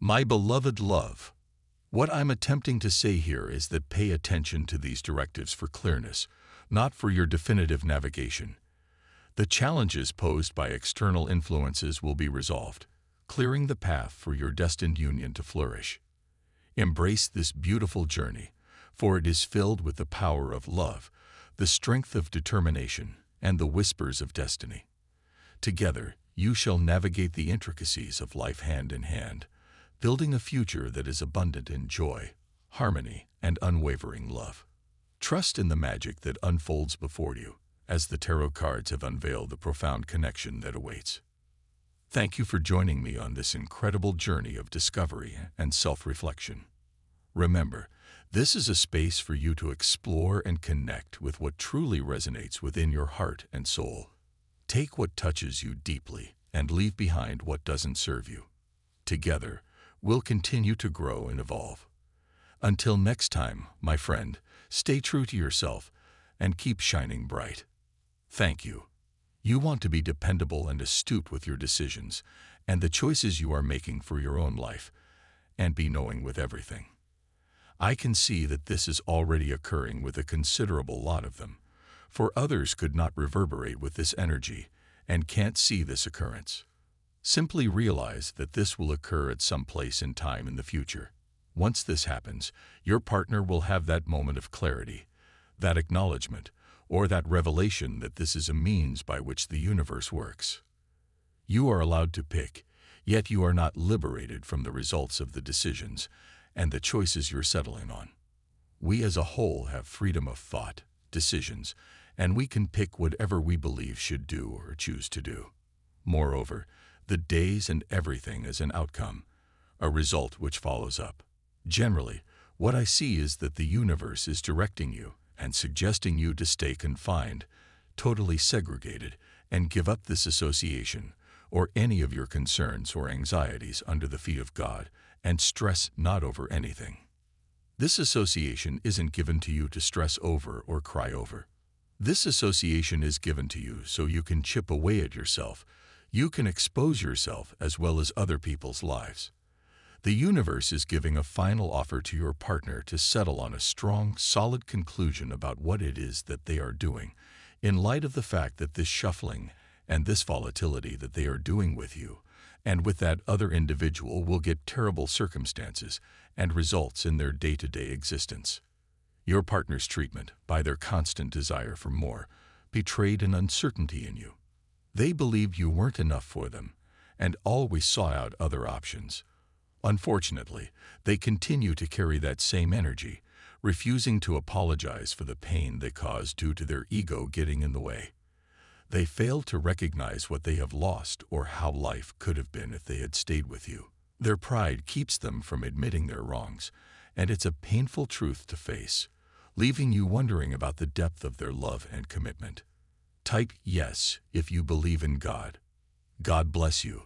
My beloved love, what I'm attempting to say here is that pay attention to these directives for clearness, not for your definitive navigation. The challenges posed by external influences will be resolved, clearing the path for your destined union to flourish. Embrace this beautiful journey, for it is filled with the power of love, the strength of determination, and the whispers of destiny. Together, you shall navigate the intricacies of life hand in hand, building a future that is abundant in joy, harmony, and unwavering love. Trust in the magic that unfolds before you, as the tarot cards have unveiled the profound connection that awaits. Thank you for joining me on this incredible journey of discovery and self-reflection. Remember, this is a space for you to explore and connect with what truly resonates within your heart and soul. Take what touches you deeply and leave behind what doesn't serve you. Together, we'll continue to grow and evolve. Until next time, my friend, stay true to yourself and keep shining bright. Thank you. You want to be dependable and astute with your decisions and the choices you are making for your own life, and be knowing with everything. I can see that this is already occurring with a considerable lot of them, for others could not reverberate with this energy and can't see this occurrence. Simply realize that this will occur at some place in time in the future. Once this happens, your partner will have that moment of clarity, that acknowledgement, or that revelation that this is a means by which the universe works. You are allowed to pick, yet you are not liberated from the results of the decisions and the choices you're settling on. We as a whole have freedom of thought, decisions, and we can pick whatever we believe should do or choose to do. Moreover, the days and everything is an outcome, a result which follows up. Generally, what I see is that the universe is directing you and suggesting you to stay confined, totally segregated, and give up this association or any of your concerns or anxieties under the feet of God, and stress not over anything. This association isn't given to you to stress over or cry over. This association is given to you so you can chip away at yourself. You can expose yourself as well as other people's lives. The universe is giving a final offer to your partner to settle on a strong, solid conclusion about what it is that they are doing, in light of the fact that this shuffling and this volatility that they are doing with you and with that other individual will get terrible circumstances and results in their day-to-day existence. Your partner's treatment, by their constant desire for more, betrayed an uncertainty in you. They believed you weren't enough for them and always sought out other options. Unfortunately, they continue to carry that same energy, refusing to apologize for the pain they caused due to their ego getting in the way. They fail to recognize what they have lost or how life could have been if they had stayed with you. Their pride keeps them from admitting their wrongs, and it's a painful truth to face, leaving you wondering about the depth of their love and commitment. Type yes if you believe in God. God bless you.